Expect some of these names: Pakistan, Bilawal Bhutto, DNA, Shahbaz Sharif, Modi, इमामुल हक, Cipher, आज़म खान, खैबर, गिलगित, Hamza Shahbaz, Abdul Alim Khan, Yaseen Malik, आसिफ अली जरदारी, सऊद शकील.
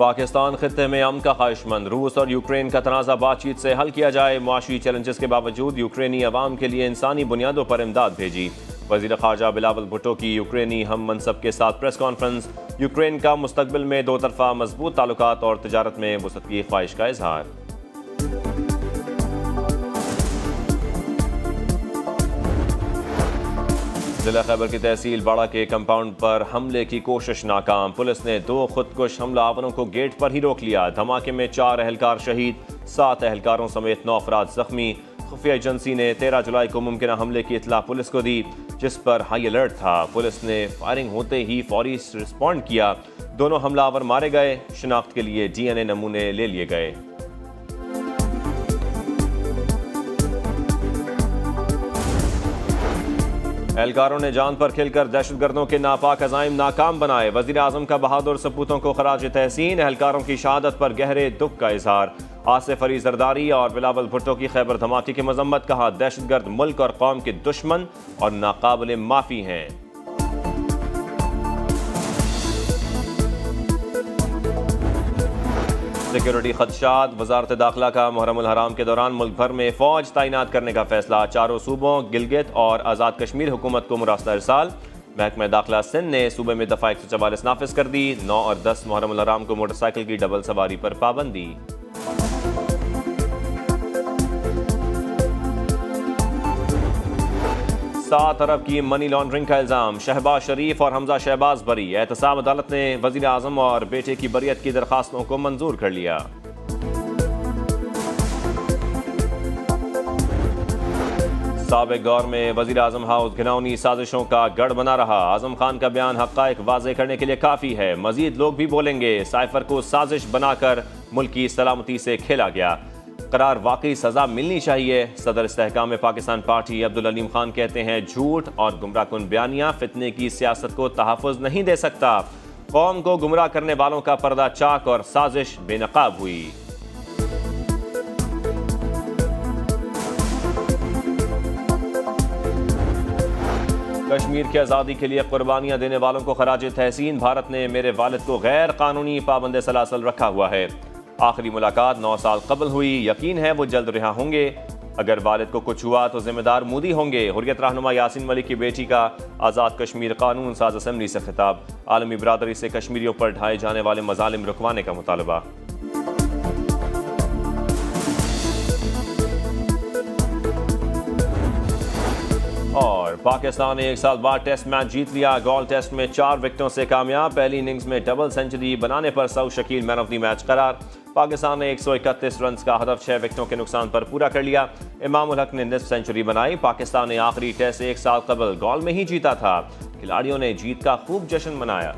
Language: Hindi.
पाकिस्तान खित्ते में अमन का ख्वाहिशमंद। रूस और यूक्रेन का तनाज़ा बातचीत से हल किया जाए। माशी चैलेंजेस के बावजूद यूक्रेनी आवाम के लिए इंसानी बुनियादों पर इमदाद भेजी। वज़ीर ख़ारजा बिलावल भुट्टो की यूक्रेनी हम मनसब के साथ प्रेस कॉन्फ्रेंस। यूक्रेन का मुस्तकबिल में दो तरफा मजबूत ताल्लुकात और तजारत में वसअत की ख्वाहिश का इजहार। जिला खैबर की तहसील बाड़ा के कंपाउंड पर हमले की कोशिश नाकाम। पुलिस ने दो खुदकुश हमला आवरों को गेट पर ही रोक लिया। धमाके में 4 एहलकार शहीद, 7 एहलकारों समेत 9 अफराद जख्मी। खुफिया एजेंसी ने 13 जुलाई को मुमकिन हमले की इतला पुलिस को दी, जिस पर हाई अलर्ट था। पुलिस ने फायरिंग होते ही फौरी रिस्पॉन्ड किया। दोनों हमलावर मारे गए। शिनाख्त के लिए DNA नमूने ले लिए गए। एहलकारों ने जान पर खेलकर दहशतगर्दों के नापाक अजाइम नाकाम बनाए। वजीर आजम का बहादुर सपूतों को खराज तहसीन। एहलकारों की शहादत पर गहरे दुख का इजहार। आसिफ अली जरदारी और बिलावल भुट्टो की खैबर धमाके की मजम्मत। कहा, दहशतगर्द मुल्क और कौम के दुश्मन और नाकाबिल माफी हैं। सिक्योरिटी खदशात। वजारत दाखिला का मुहर्रमुल हराम के दौरान मुल्क भर में फौज तैनात करने का फैसला। चारों सूबों गिलगित और आज़ाद कश्मीर हुकूमत को मुरासला इरसाल। महकमा दाखिला सिंध ने सूबे में दफ़ा 144 नाफिज कर दी। 9 और 10 मुहर्रमुल हराम को मोटरसाइकिल की डबल सवारी पर पाबंदी। सात अरब की मनी लॉन्ड्रिंग का इल्ज़ाम। शहबाज शरीफ और हमजा शहबाज बरी। एहतसाब अदालत ने वज़ीर आज़म और बेटे की बरियत की दरखास्तों को मंजूर कर लिया। साबिक़ दौर में वज़ीर आज़म हाउस घिनौनी साजिशों का गढ़ बना रहा। आज़म खान का बयान हक़ाइक़ वाज़ेह करने के लिए काफ़ी है, मज़ीद लोग भी बोलेंगे। साइफर को साजिश बनाकर मुल्क की सलामती से खेला गया। करार वाकई सजा मिलनी चाहिए। सदर इस्तेहकाम पाकिस्तान पार्टी अब्दुल अलीम खान कहते हैं, झूठ और गुमराहकुन बयानियां फितने की सियासत को तहफ़्फ़ुज़ नहीं दे सकता। कौम को गुमराह करने वालों का पर्दा चाक और साजिश बेनकाब हुई। कश्मीर की आज़ादी के लिए कुर्बानियां देने वालों को खराज तहसीन। भारत ने मेरे वालिद को गैर कानूनी पाबंद सलासल रखा हुआ है। आखिरी मुलाकात 9 साल कबल हुई। यकीन है वो जल्द रिहा होंगे। अगर वालिद को कुछ हुआ तो जिम्मेदार मोदी होंगे। हुर्रियत रहनुमा यासीन मलिक की बेटी का आज़ाद कश्मीर कानून साज असम्बली से खिताब। आलमी बरादरी से कश्मीरियों पर ढाए जाने वाले मजालिम रुकवाने का मुतालबा। और पाकिस्तान ने 1 साल बाद टेस्ट मैच जीत लिया। गोल टेस्ट में 4 विकेटों से कामयाब। पहली इनिंग्स में डबल सेंचुरी बनाने पर सऊद शकील man of the match करार। पाकिस्तान ने 131 रन का हदफ 6 विकेटों के नुकसान पर पूरा कर लिया। इमामुल हक ने निस्फ सेंचुरी बनाई। पाकिस्तान ने आखिरी टेस्ट 1 साल कबल गोल में ही जीता था। खिलाड़ियों ने जीत का खूब जश्न मनाया।